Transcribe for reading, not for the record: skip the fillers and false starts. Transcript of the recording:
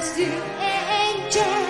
Bathroom Angel.